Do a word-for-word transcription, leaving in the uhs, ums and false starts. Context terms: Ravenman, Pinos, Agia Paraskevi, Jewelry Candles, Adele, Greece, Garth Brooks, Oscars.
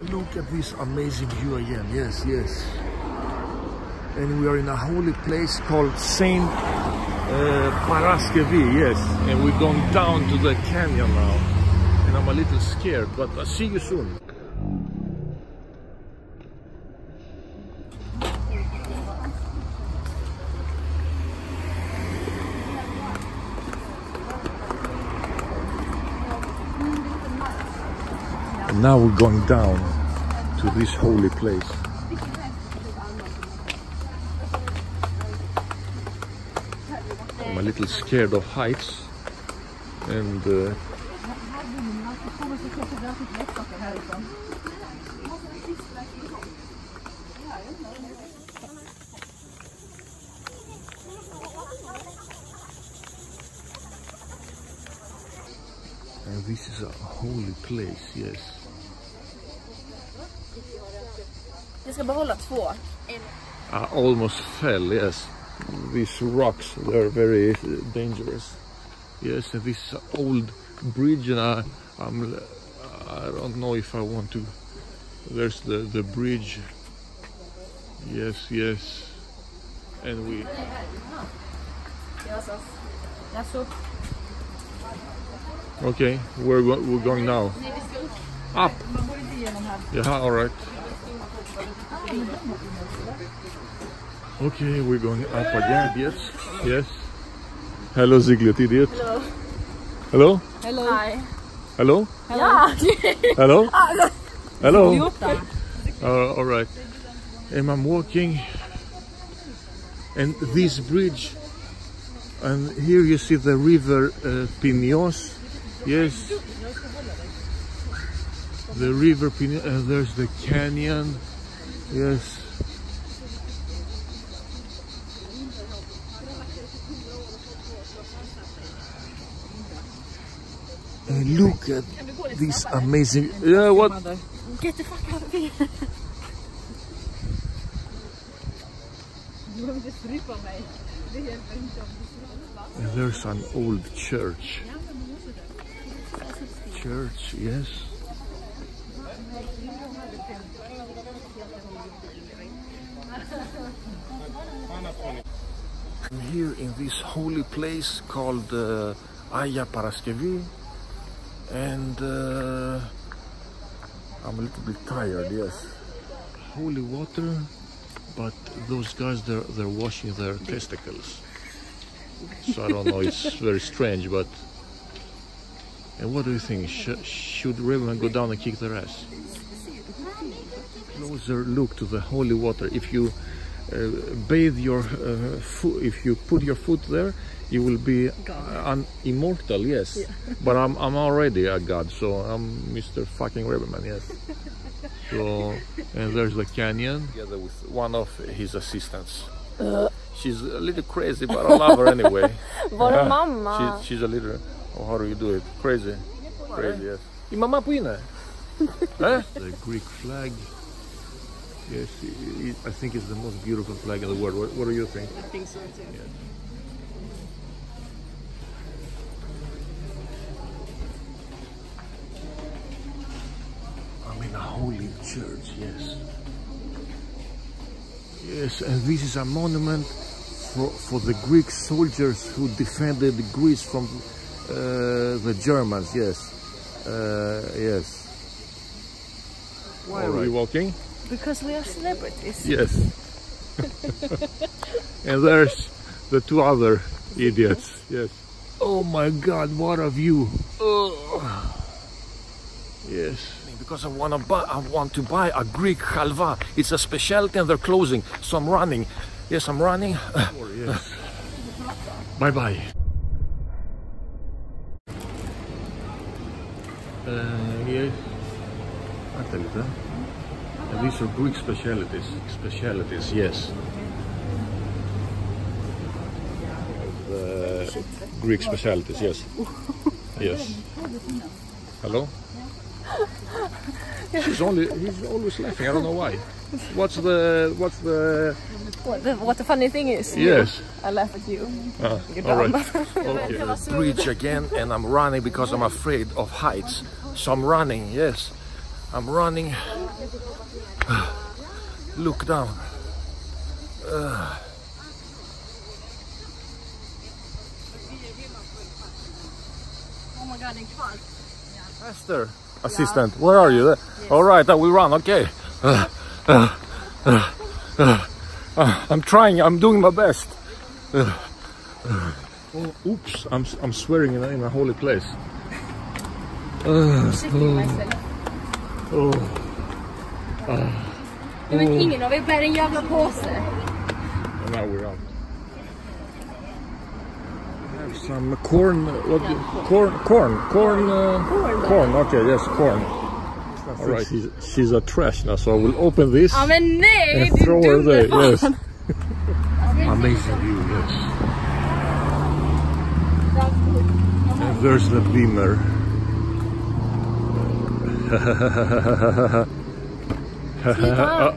Look at this amazing view again. Yes, yes. And we are in a holy place called Saint uh, Paraskevi. Yes. And we're going down to the canyon now. And I'm a little scared, but I'll see you soon. Now we're going down to this holy place. I'm a little scared of heights, and uh, and this is a holy place, yes. Vi ska behålla två. I almost fell, yes. These rocks, they're very dangerous. Yes, and this old bridge, and I, I'm, I don't know if I want to. There's the, the bridge. Yes, yes. And we... Okay, where we're going now? Up! Yeah, alright. Okay, we're going up again, yes. Yes. Hello, Ziglet idiot. Hello. Hello? Hello. Hi. Hello? Hello? Hello? Hello? Hello? Uh, alright. And I'm walking. And this bridge. And here you see the river uh, Pinos. Yes. The river Pinos. Uh, there's the canyon. Yes. And look at this amazing. Yeah, what? Get the fuck out of here. And there's an old church. Church, yes. I'm here in this holy place called uh, Agia Paraskevi, and uh, I'm a little bit tired, yes. Holy water, but those guys, they're, they're washing their testicles. So I don't know, it's very strange, but... And what do you think? Sh should Ravenman go down and kick their ass? Closer look to the holy water. If you uh, bathe your uh, foot, if you put your foot there, you will be an immortal. Yes, yeah. But I'm I'm already a god, so I'm Mister Fucking Ravenman. Yes. So and there's the canyon. Together with one of his assistants. Uh. She's a little crazy, but I love her anyway. What a mama. She, she's a little. Oh, how do you do it? Crazy, crazy. Yes. Mama Pina. Huh? The Greek flag. Yes, it, it, I think it's the most beautiful flag in the world. What, what do you think? I think so too. Yes. I'm in a holy church, yes. Yes, and this is a monument for, for the Greek soldiers who defended Greece from uh, the Germans, yes. Uh, yes. Why are we walking? Because we are celebrities. Yes. And there's the two other idiots. Yes. Oh my God, what a view. Oh. Yes. Because I want to buy, I want to buy a Greek halva. It's a specialty and they're closing. So I'm running. Yes, I'm running. Oh, yes. Bye-bye. Uh, yes. And these are Greek specialities, specialities, yes. The Greek specialities, yes. Yes. Hello? She's only, he's always laughing, I don't know why. What's the, what's the... What the, what the funny thing is? Yes. I laugh at you. Ah, all right. Okay. The bridge again, and I'm running because I'm afraid of heights. So I'm running, yes. I'm running. Look down. Uh. Oh my God, yeah. Esther, assistant, yeah. Where are you? Yes. All right, I will run. Okay. Uh, uh, uh, uh, uh, I'm trying. I'm doing my best. Uh, uh. Oh, oops! I'm I'm swearing in a, in a holy place. Uh, oh. Oh. Uh. Men ingen av er bär en jävla påse. And now we're out. We have some corn, what, yeah. corn, corn, corn, uh, corn, corn. Okay, yes, corn. All right, she's, she's a trash now, so I will open this. Ah, men nej, and throw her there. Yes. Amazing view, yes. And there's the beamer. uh,